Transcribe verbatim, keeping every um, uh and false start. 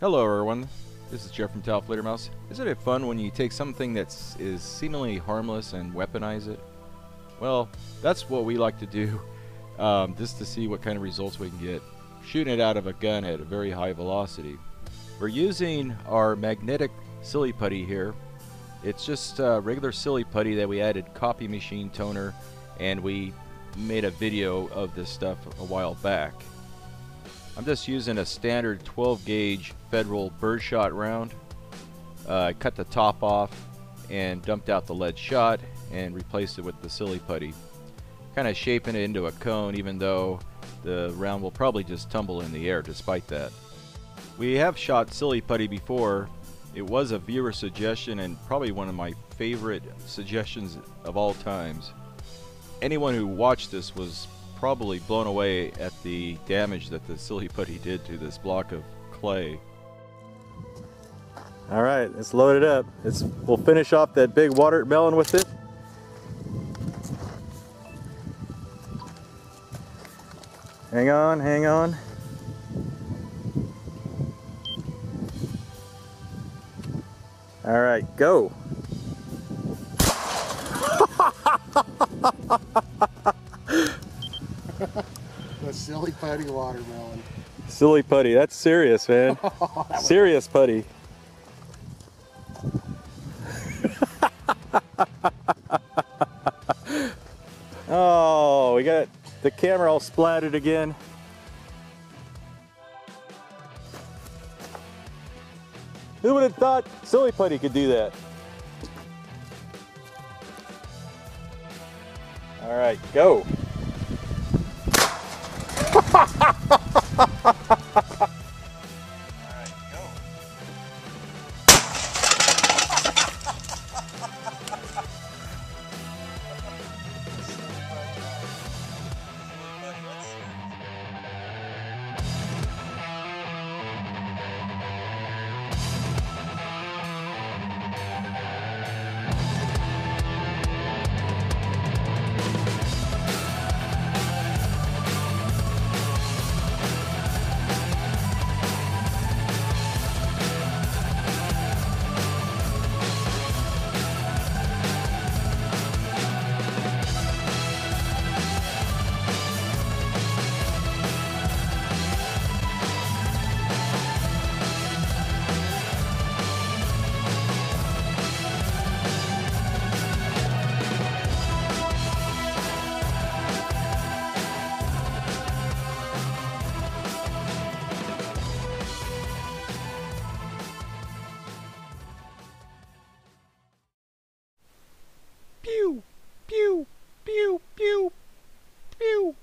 Hello everyone, this is Jeff from TAOFLEDERMAUS. Isn't it fun when you take something that is seemingly harmless and weaponize it? Well, that's what we like to do, um, just to see what kind of results we can get shooting it out of a gun at a very high velocity. We're using our magnetic silly putty here. It's just uh, regular silly putty that we added copy machine toner, and we made a video of this stuff a while back. I'm just using a standard twelve gauge Federal birdshot round. Uh, I cut the top off and dumped out the lead shot and replaced it with the silly putty. Kind of shaping it into a cone, even though the round will probably just tumble in the air despite that. We have shot silly putty before. It was a viewer suggestion and probably one of my favorite suggestions of all times. Anyone who watched this was probably blown away at the damage that the silly putty did to this block of clay. All right, it's loaded up. It's, we'll finish off that big watermelon with it. Hang on, hang on. All right, go. The silly putty watermelon. Silly putty, that's serious, man. That serious putty. Oh, we got the camera all splattered again. Who would have thought silly putty could do that? All right, go. All right, go. Pew, pew, pew, pew.